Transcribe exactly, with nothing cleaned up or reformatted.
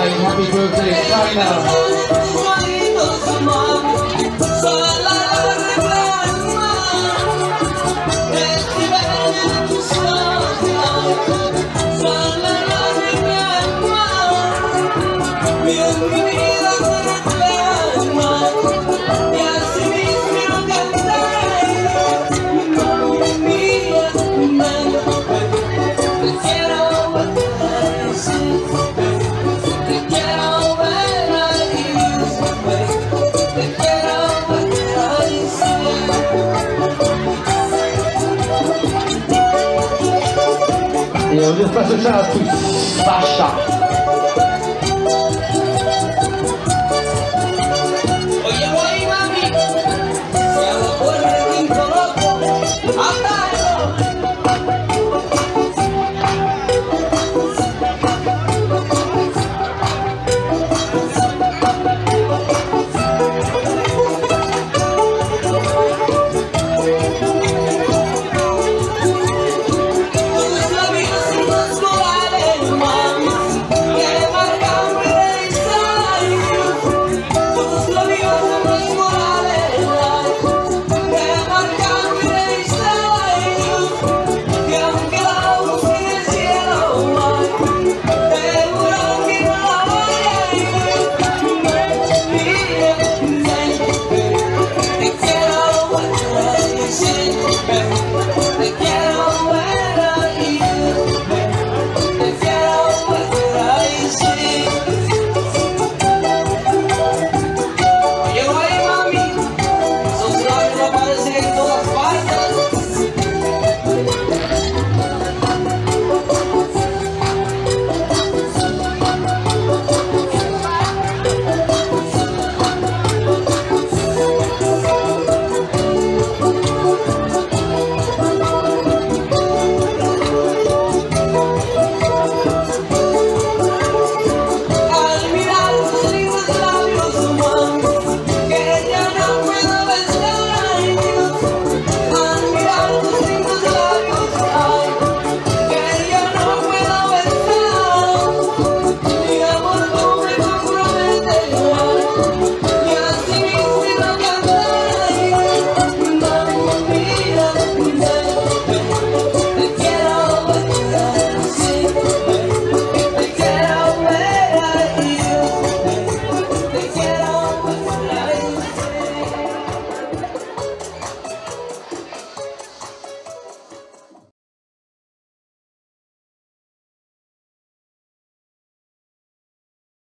Happy birthday, happy birthday, eu faço já tudo, baixa.